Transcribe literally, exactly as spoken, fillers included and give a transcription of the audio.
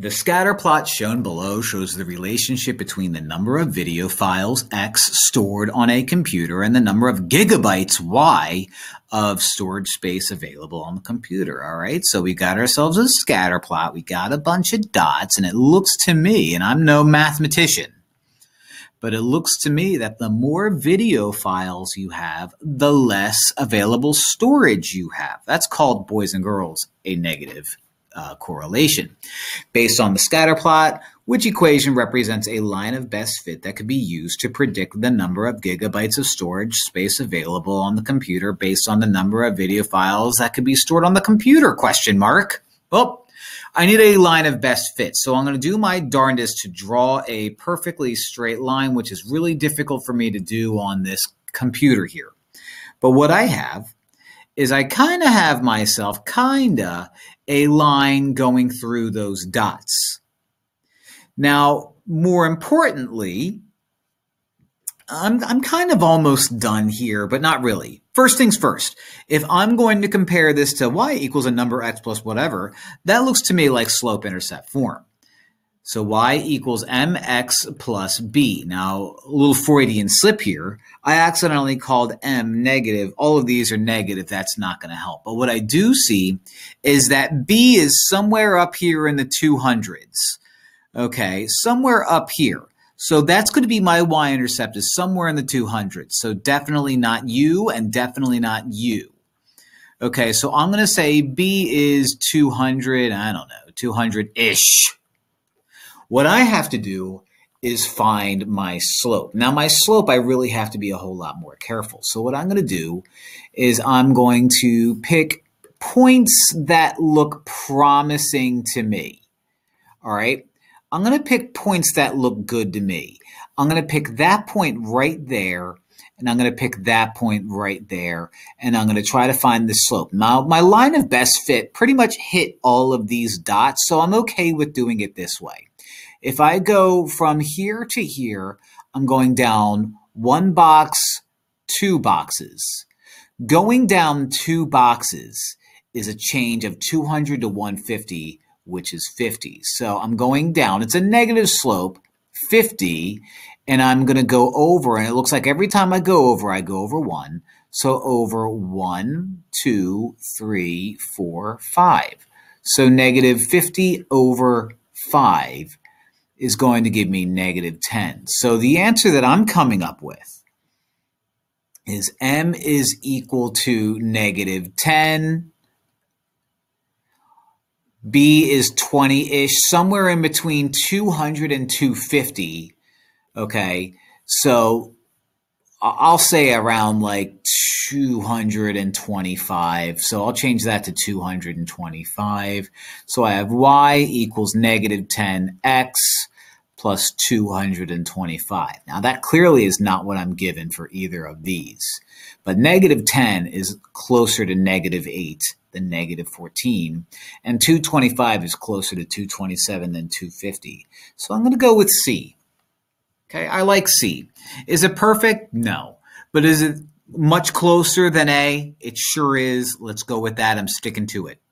The scatter plot shown below shows the relationship between the number of video files X stored on a computer and the number of gigabytes Y of storage space available on the computer. All right, so we got ourselves a scatter plot. We got a bunch of dots, and it looks to me, and I'm no mathematician, but it looks to me that the more video files you have, the less available storage you have. That's called, boys and girls, a negative Uh, correlation. Based on the scatter plot, which equation represents a line of best fit that could be used to predict the number of gigabytes of storage space available on the computer based on the number of video files that could be stored on the computer, question mark? Well, I need a line of best fit, so I'm going to do my darndest to draw a perfectly straight line, which is really difficult for me to do on this computer here. But what I have is I kind of have myself kind of a line going through those dots. Now, more importantly, I'm, I'm kind of almost done here, but not really. First things first, if I'm going to compare this to y equals a number x plus whatever, that looks to me like slope-intercept form. So y equals mx plus b. Now, a little Freudian slip here. I accidentally called m negative. All of these are negative. That's not going to help. But what I do see is that b is somewhere up here in the two hundreds. Okay, somewhere up here. So that's going to be my y-intercept is somewhere in the two hundreds. So definitely not u and definitely not u. Okay, so I'm going to say b is two hundred, I don't know, two hundred-ish. What I have to do is find my slope. Now, my slope, I really have to be a whole lot more careful. So what I'm going to do is I'm going to pick points that look promising to me. All right. I'm going to pick points that look good to me. I'm going to pick that point right there, and I'm going to pick that point right there, and I'm going to try to find the slope. Now, my line of best fit pretty much hit all of these dots, so I'm okay with doing it this way. If I go from here to here, I'm going down one box, two boxes. Going down two boxes is a change of two hundred to one hundred fifty, which is fifty. So I'm going down. It's a negative slope, fifty, and I'm going to go over. And it looks like every time I go over, I go over one. So over one, two, three, four, five. So negative fifty over five is going to give me negative ten. So the answer that I'm coming up with is m is equal to negative ten. B is twenty-ish, somewhere in between two hundred and two hundred fifty. Okay, so I'll say around like two hundred twenty-five. So I'll change that to two hundred twenty-five. So I have y equals negative ten x plus two hundred twenty-five. Now that clearly is not what I'm given for either of these. But negative ten is closer to negative eight than negative fourteen. And two hundred twenty-five is closer to two hundred twenty-seven than two hundred fifty. So I'm going to go with C. Okay, I like C. Is it perfect? No. But is it much closer than A? It sure is. Let's go with that. I'm sticking to it.